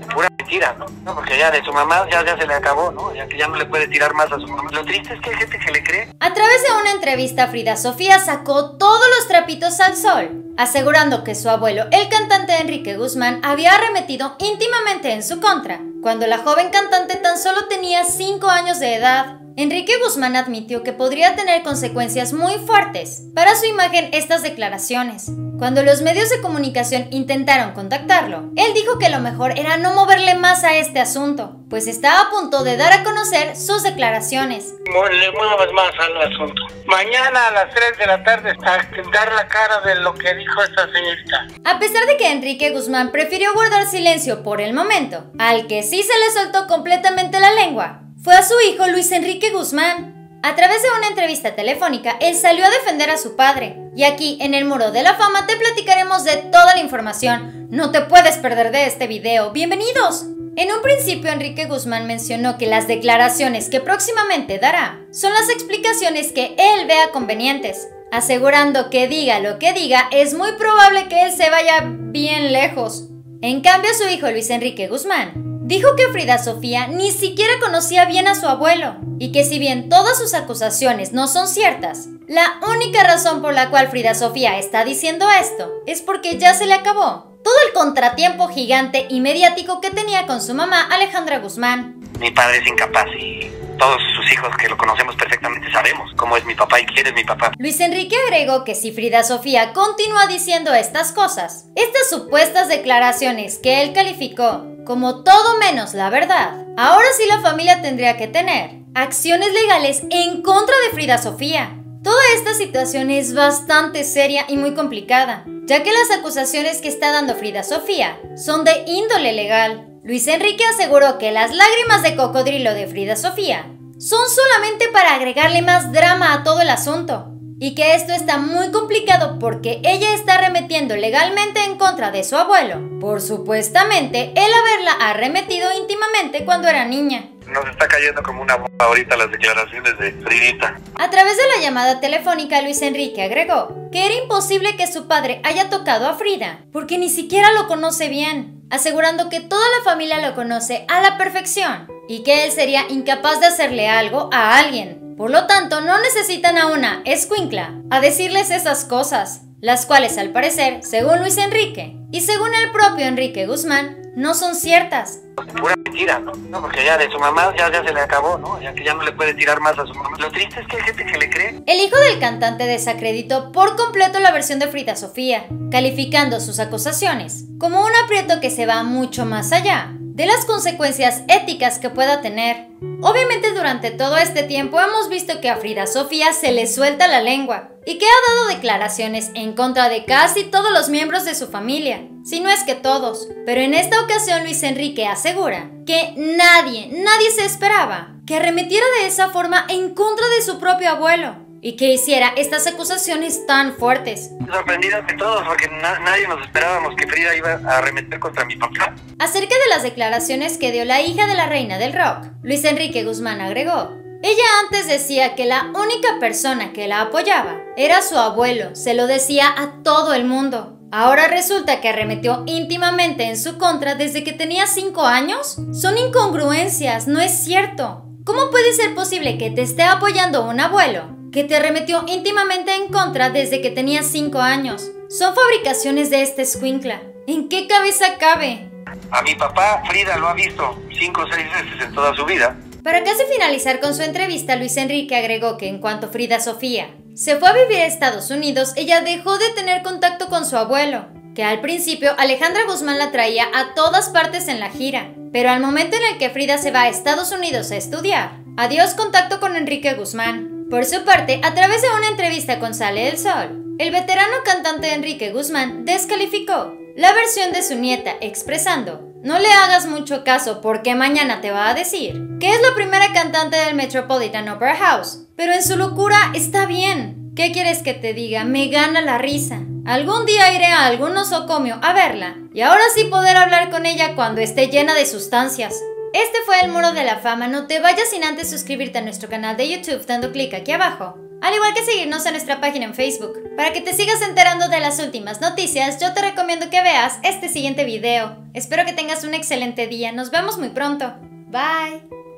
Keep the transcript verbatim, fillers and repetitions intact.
pura mentira, ¿no? ¿no? Porque ya de su mamá ya, ya se le acabó, ¿no? Ya que ya no le puede tirar más a su mamá. Lo triste es que hay gente que le cree. A través de una entrevista, Frida Sofía sacó todos los trapitos al sol, asegurando que su abuelo, el cantante Enrique Guzmán, había arremetido íntimamente en su contra, cuando la joven cantante tan solo tenía cinco años de edad. Enrique Guzmán admitió que podría tener consecuencias muy fuertes para su imagen estas declaraciones. Cuando los medios de comunicación intentaron contactarlo, él dijo que lo mejor era no moverle más a este asunto, pues está a punto de dar a conocer sus declaraciones. No le muevas más al asunto. Mañana a las tres de la tarde a dar la cara de lo que dijo esta señorita. A pesar de que Enrique Guzmán prefirió guardar silencio por el momento, al que sí se le soltó completamente la lengua fue a su hijo Luis Enrique Guzmán. A través de una entrevista telefónica, él salió a defender a su padre. Y aquí, en el Muro de la Fama, te platicaremos de toda la información. No te puedes perder de este video. ¡Bienvenidos! En un principio, Enrique Guzmán mencionó que las declaraciones que próximamente dará son las explicaciones que él vea convenientes, asegurando que diga lo que diga, es muy probable que él se vaya bien lejos. En cambio, su hijo Luis Enrique Guzmán dijo que Frida Sofía ni siquiera conocía bien a su abuelo y que si bien todas sus acusaciones no son ciertas, la única razón por la cual Frida Sofía está diciendo esto es porque ya se le acabó todo el contratiempo gigante y mediático que tenía con su mamá Alejandra Guzmán. Mi padre es incapaz y todos sus hijos que lo conocemos perfectamente sabemos cómo es mi papá y quién es mi papá. Luis Enrique agregó que si Frida Sofía continúa diciendo estas cosas, estas supuestas declaraciones que él calificó como todo menos la verdad, ahora sí la familia tendría que tener acciones legales en contra de Frida Sofía. Toda esta situación es bastante seria y muy complicada, ya que las acusaciones que está dando Frida Sofía son de índole legal. Luis Enrique aseguró que las lágrimas de cocodrilo de Frida Sofía son solamente para agregarle más drama a todo el asunto, y que esto está muy complicado porque ella está arremetiendo legalmente en contra de su abuelo por supuestamente él haberla arremetido íntimamente cuando era niña. Nos está cayendo como una bomba ahorita las declaraciones de Fridita. A través de la llamada telefónica, Luis Enrique agregó que era imposible que su padre haya tocado a Frida porque ni siquiera lo conoce bien, asegurando que toda la familia lo conoce a la perfección y que él sería incapaz de hacerle algo a alguien. Por lo tanto, no necesitan a una escuincla a decirles esas cosas, las cuales al parecer, según Luis Enrique y según el propio Enrique Guzmán, no son ciertas. Pura mentira, ¿no? ¿no? Porque ya de su mamá ya, ya se le acabó, ¿no? Ya que ya no le puede tirar más a su mamá. Lo triste es que hay gente que le cree. El hijo del cantante desacreditó por completo la versión de Frida Sofía, calificando sus acusaciones como un aprieto que se va mucho más allá de las consecuencias éticas que pueda tener. Obviamente durante todo este tiempo hemos visto que a Frida Sofía se le suelta la lengua y que ha dado declaraciones en contra de casi todos los miembros de su familia, si no es que todos. Pero en esta ocasión Luis Enrique asegura que nadie, nadie se esperaba que arremetiera de esa forma en contra de su propio abuelo y que hiciera estas acusaciones tan fuertes. Sorprendidos de todos porque na nadie nos esperábamos que Frida iba a arremeter contra mi papá. Acerca de las declaraciones que dio la hija de la reina del rock, Luis Enrique Guzmán agregó: ella antes decía que la única persona que la apoyaba era su abuelo, se lo decía a todo el mundo. Ahora resulta que arremetió íntimamente en su contra desde que tenía cinco años. Son incongruencias, no es cierto. ¿Cómo puede ser posible que te esté apoyando un abuelo que te arremetió íntimamente en contra desde que tenía cinco años? Son fabricaciones de este escuincla. ¿En qué cabeza cabe? A mi papá Frida lo ha visto cinco o seis veces en toda su vida. Para casi finalizar con su entrevista, Luis Enrique agregó que en cuanto Frida Sofía se fue a vivir a Estados Unidos, ella dejó de tener contacto con su abuelo, que al principio Alejandra Guzmán la traía a todas partes en la gira, pero al momento en el que Frida se va a Estados Unidos a estudiar, adiós contacto con Enrique Guzmán. Por su parte, a través de una entrevista con Sale del Sol, el veterano cantante Enrique Guzmán descalificó la versión de su nieta expresando: no le hagas mucho caso porque mañana te va a decir que es la primera cantante del Metropolitan Opera House, pero en su locura está bien. ¿Qué quieres que te diga? Me gana la risa. Algún día iré a algún nosocomio a verla y ahora sí poder hablar con ella cuando esté llena de sustancias. Este fue el Muro de la Fama. No te vayas sin antes suscribirte a nuestro canal de YouTube dando clic aquí abajo. al igual que seguirnos en nuestra página en Facebook. Para que te sigas enterando de las últimas noticias, yo te recomiendo que veas este siguiente video. Espero que tengas un excelente día, nos vemos muy pronto. Bye.